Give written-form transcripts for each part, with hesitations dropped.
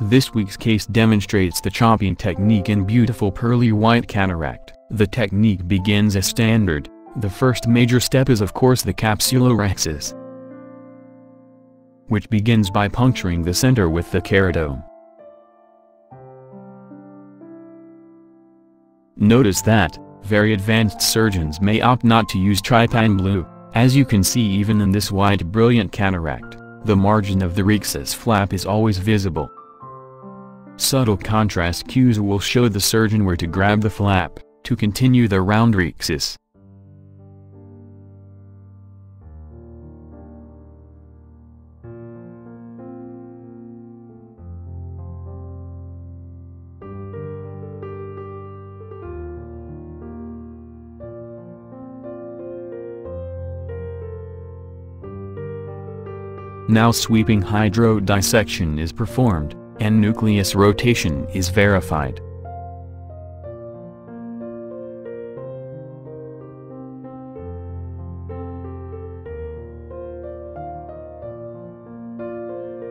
This week's case demonstrates the chopping technique in beautiful pearly white cataract. The technique begins as standard. The first major step is of course the capsulorhexis, which begins by puncturing the center with the keratome. Notice that, very advanced surgeons may opt not to use trypan blue, as you can see even in this white brilliant cataract, the margin of the rhexis flap is always visible. Subtle contrast cues will show the surgeon where to grab the flap, to continue the round rhexis. Now sweeping hydro dissection is performed, and nucleus rotation is verified.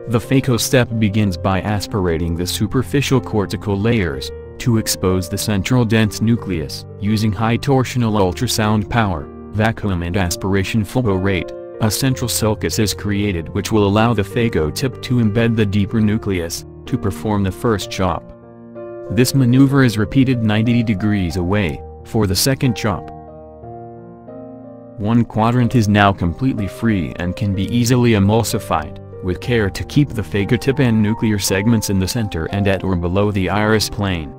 The phaco step begins by aspirating the superficial cortical layers, to expose the central dense nucleus, using high torsional ultrasound power, vacuum and aspiration flow rate. A central sulcus is created which will allow the phaco tip to embed the deeper nucleus, to perform the first chop. This maneuver is repeated 90 degrees away, for the second chop. One quadrant is now completely free and can be easily emulsified, with care to keep the phaco tip and nuclear segments in the center and at or below the iris plane.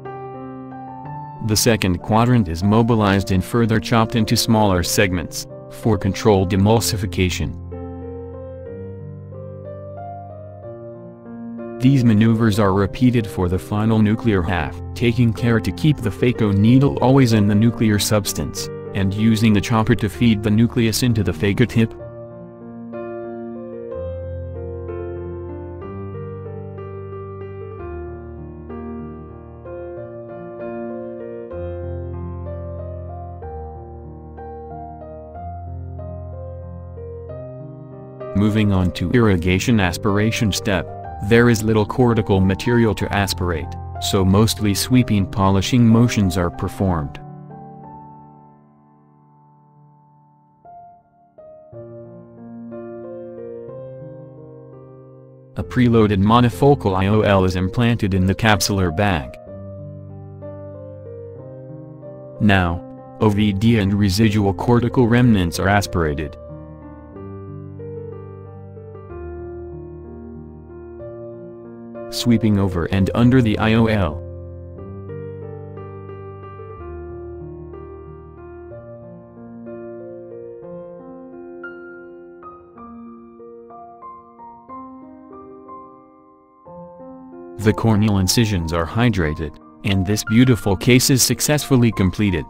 The second quadrant is mobilized and further chopped into smaller segments, for controlled emulsification. These maneuvers are repeated for the final nuclear half, taking care to keep the phaco needle always in the nuclear substance, and using the chopper to feed the nucleus into the phaco tip. Moving on to irrigation aspiration step, there is little cortical material to aspirate, so mostly sweeping polishing motions are performed. A preloaded monofocal IOL is implanted in the capsular bag. Now, OVD and residual cortical remnants are aspirated. Sweeping over and under the IOL. The corneal incisions are hydrated, and this beautiful case is successfully completed.